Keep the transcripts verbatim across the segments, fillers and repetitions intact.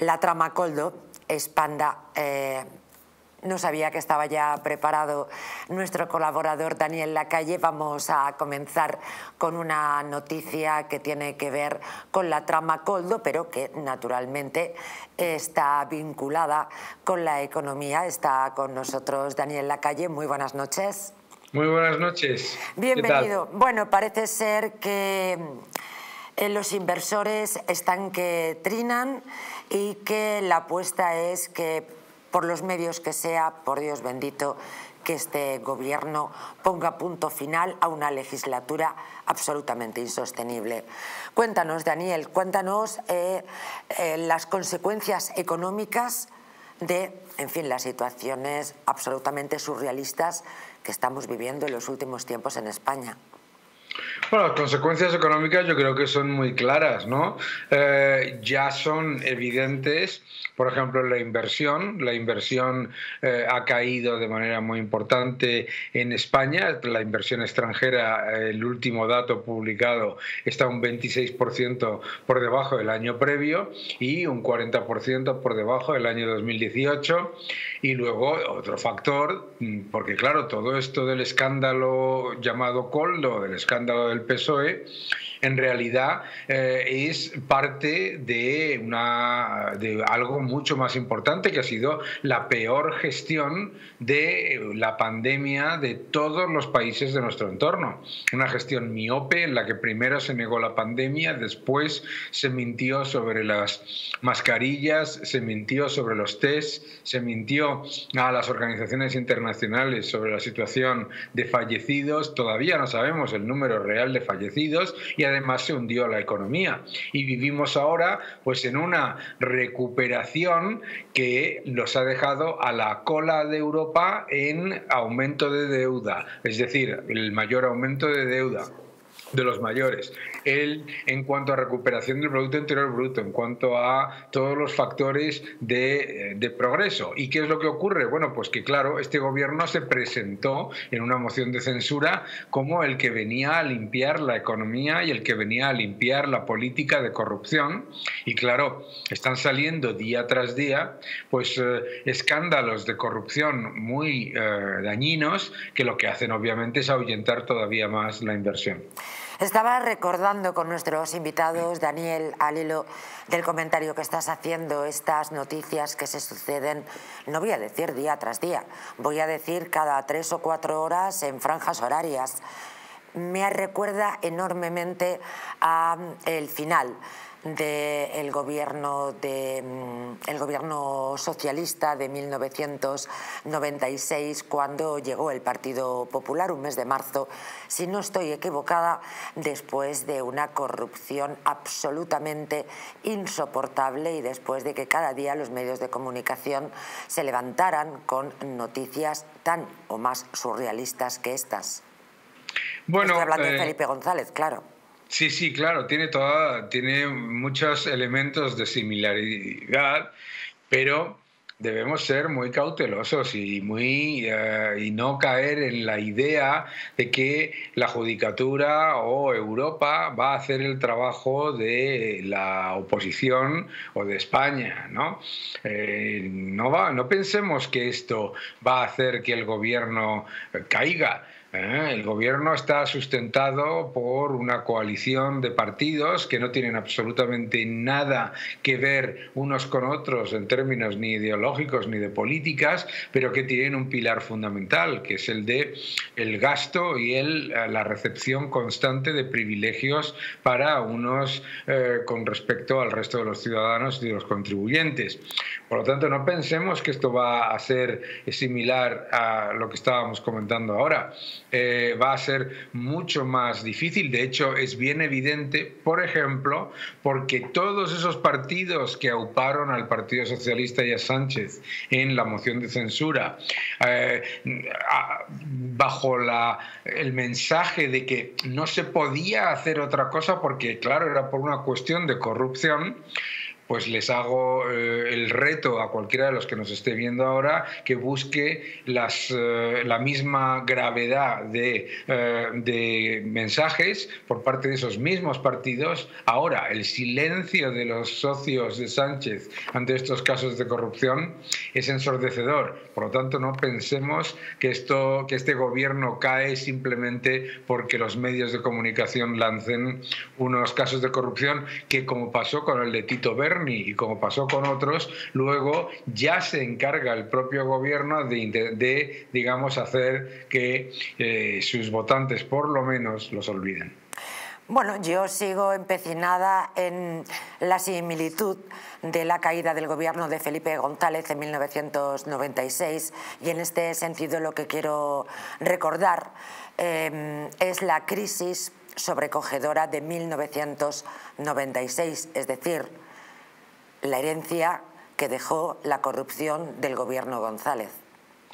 la trama Koldo expanda. Eh, no sabía que estaba ya preparado nuestro colaborador Daniel Lacalle. Vamos a comenzar con una noticia que tiene que ver con la trama Koldo, pero que naturalmente está vinculada con la economía. Está con nosotros Daniel Lacalle. Muy buenas noches. Muy buenas noches. Bienvenido. Bueno, parece ser que los inversores están que trinan y que la apuesta es que, por los medios que sea, por Dios bendito, que este gobierno ponga punto final a una legislatura absolutamente insostenible. Cuéntanos, Daniel, cuéntanos eh, eh, las consecuencias económicas de, en fin, las situaciones absolutamente surrealistas que estamos viviendo en los últimos tiempos en España. Bueno, las consecuencias económicas yo creo que son muy claras, ¿no? Eh, ya son evidentes. Por ejemplo, la inversión. La inversión eh, ha caído de manera muy importante en España. La inversión extranjera, el último dato publicado, está un veintiséis por ciento por debajo del año previo y un cuarenta por ciento por debajo del año dos mil dieciocho. Y luego otro factor, porque claro, todo esto del escándalo llamado Koldo, del escándalo del P S O E, en realidad eh, es parte de, una, de algo mucho más importante, que ha sido la peor gestión de la pandemia de todos los países de nuestro entorno. Una gestión miope en la que primero se negó la pandemia, después se mintió sobre las mascarillas, se mintió sobre los test, se mintió a las organizaciones internacionales sobre la situación de fallecidos. Todavía no sabemos el número real de fallecidos y además se hundió la economía. Y vivimos ahora pues en una recuperación que los ha dejado a la cola de Europa en aumento de deuda, es decir, el mayor aumento de deuda de los mayores. El, en cuanto a recuperación del Producto Interior Bruto, en cuanto a todos los factores de, de progreso. ¿Y qué es lo que ocurre? Bueno, pues que claro, este gobierno se presentó en una moción de censura como el que venía a limpiar la economía y el que venía a limpiar la política de corrupción. Y claro, están saliendo día tras día pues eh, escándalos de corrupción muy eh, dañinos, que lo que hacen obviamente es ahuyentar todavía más la inversión. Estaba recordando con nuestros invitados, Daniel, al hilo del comentario que estás haciendo, estas noticias que se suceden, no voy a decir día tras día, voy a decir cada tres o cuatro horas en franjas horarias. Me recuerda enormemente al final del gobierno, de, el gobierno socialista de mil novecientos noventa y seis, cuando llegó el Partido Popular, un mes de marzo, si no estoy equivocada, después de una corrupción absolutamente insoportable y después de que cada día los medios de comunicación se levantaran con noticias tan o más surrealistas que estas. Bueno, estoy hablando eh... de Felipe González, claro. Sí, sí, claro, tiene, toda, tiene muchos elementos de similaridad, pero debemos ser muy cautelosos y, muy, eh, y no caer en la idea de que la Judicatura o Europa va a hacer el trabajo de la oposición o de España, ¿no? Eh, no, va, no pensemos que esto va a hacer que el gobierno caiga. ¿Eh? El gobierno está sustentado por una coalición de partidos que no tienen absolutamente nada que ver unos con otros en términos ni ideológicos ni de políticas, pero que tienen un pilar fundamental, que es el de el gasto y el, la recepción constante de privilegios para unos eh, con respecto al resto de los ciudadanos y de los contribuyentes. Por lo tanto, no pensemos que esto va a ser similar a lo que estábamos comentando ahora. Eh, va a ser mucho más difícil. De hecho, es bien evidente, por ejemplo, porque todos esos partidos que auparon al Partido Socialista y a Sánchez en la moción de censura, eh, bajo la, el mensaje de que no se podía hacer otra cosa porque, claro, era por una cuestión de corrupción, pues les hago eh, el reto a cualquiera de los que nos esté viendo ahora que busque las, eh, la misma gravedad de, eh, de mensajes por parte de esos mismos partidos. Ahora, el silencio de los socios de Sánchez ante estos casos de corrupción es ensordecedor. Por lo tanto, no pensemos que, esto, que este gobierno cae simplemente porque los medios de comunicación lancen unos casos de corrupción que, como pasó con el de Tito Berni, y como pasó con otros, luego ya se encarga el propio gobierno de, de digamos, hacer que eh, sus votantes por lo menos los olviden. Bueno, yo sigo empecinada en la similitud de la caída del gobierno de Felipe González en mil novecientos noventa y seis, y en este sentido lo que quiero recordar eh, es la crisis sobrecogedora de mil novecientos noventa y seis, es decir, la herencia que dejó la corrupción del gobierno González.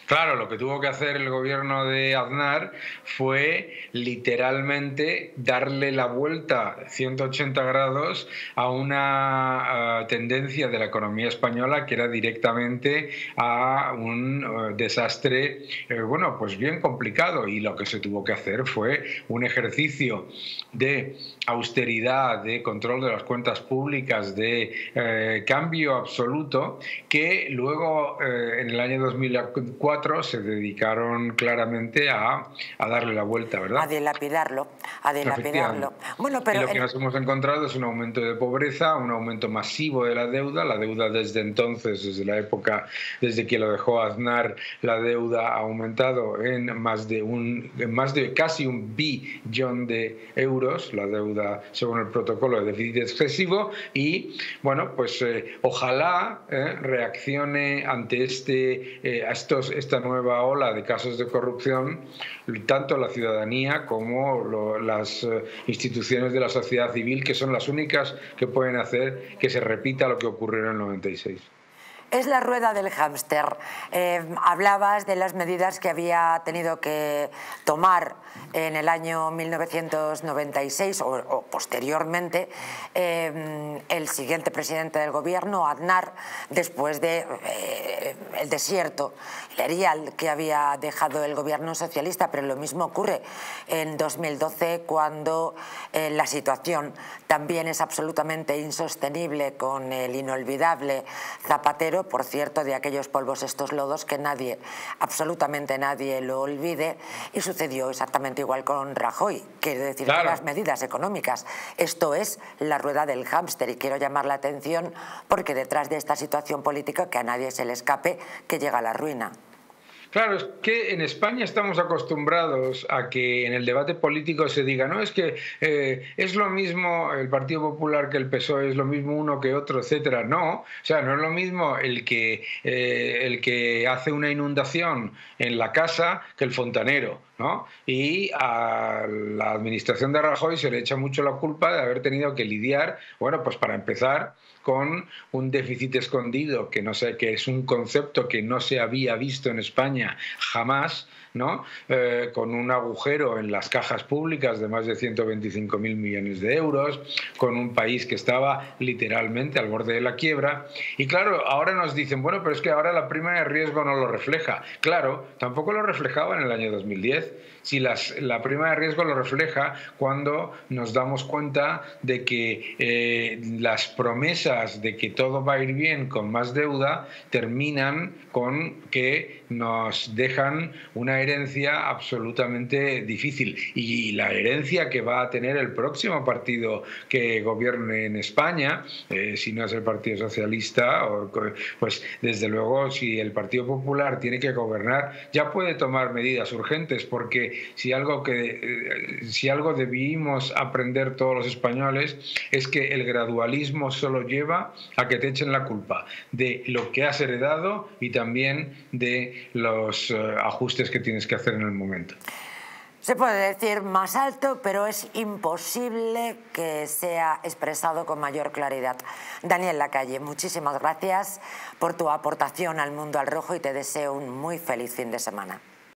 Claro, lo que tuvo que hacer el gobierno de Aznar fue literalmente darle la vuelta ciento ochenta grados a una uh, tendencia de la economía española que era directamente a un uh, desastre, eh, bueno, pues bien complicado. Y lo que se tuvo que hacer fue un ejercicio de austeridad, de control de las cuentas públicas, de eh, cambio absoluto, que luego eh, en el año dos mil cuatro se dedicaron claramente a, a darle la vuelta, ¿verdad? A dilapidarlo, a dilapidarlo. Bueno, pero y lo que el... nos hemos encontrado es un aumento de pobreza, un aumento masivo de la deuda. La deuda desde entonces, desde la época, desde que lo dejó Aznar, la deuda ha aumentado en más de un, en más de casi un billón de euros, la deuda según el protocolo de déficit excesivo. Y bueno, pues eh, ojalá eh, reaccione ante este, eh, a estos esta nueva ola de casos de corrupción tanto la ciudadanía como lo, las instituciones de la sociedad civil, que son las únicas que pueden hacer que se repita lo que ocurrió en el noventa y seis. Es la rueda del hámster. Eh, hablabas de las medidas que había tenido que tomar en el año mil novecientos noventa y seis o, o posteriormente eh, el siguiente presidente del gobierno, Aznar, después de eh, el desierto, el erial que había dejado el gobierno socialista. Pero lo mismo ocurre en dos mil doce, cuando eh, la situación también es absolutamente insostenible con el inolvidable Zapatero, por cierto, de aquellos polvos, estos lodos, que nadie, absolutamente nadie lo olvide. Y sucedió exactamente igual con Rajoy, quiero decir, claro, las medidas económicas. Esto es la rueda del hámster, y quiero llamar la atención porque detrás de esta situación política, que a nadie se le escape, que llega a la ruina. Claro, es que en España estamos acostumbrados a que en el debate político se diga no, es que eh, es lo mismo el Partido Popular que el P S O E, es lo mismo uno que otro, etcétera. No, o sea, no es lo mismo el que, eh, el que hace una inundación en la casa que el fontanero, ¿no? Y a la administración de Rajoy se le echa mucho la culpa de haber tenido que lidiar, bueno, pues para empezar, con un déficit escondido, que no sé, que es un concepto que no se había visto en España jamás, ¿no? Eh, con un agujero en las cajas públicas de más de ciento veinticinco mil millones de euros, con un país que estaba literalmente al borde de la quiebra. Y claro, ahora nos dicen, bueno, pero es que ahora la prima de riesgo no lo refleja. Claro, tampoco lo reflejaba en el año dos mil diez. Si las, la prima de riesgo lo refleja cuando nos damos cuenta de que eh, las promesas de que todo va a ir bien con más deuda terminan con que nos dejan una herencia absolutamente difícil. Y la herencia que va a tener el próximo partido que gobierne en España, eh, si no es el Partido Socialista, o, pues desde luego si el Partido Popular tiene que gobernar, ya puede tomar medidas urgentes, porque si algo, que, eh, si algo debimos aprender todos los españoles es que el gradualismo solo lleva a que te echen la culpa de lo que has heredado y también de los eh, ajustes que tienes que hacer en el momento. Se puede decir más alto, pero es imposible que sea expresado con mayor claridad. Daniel Lacalle, muchísimas gracias por tu aportación al Mundo al Rojo y te deseo un muy feliz fin de semana.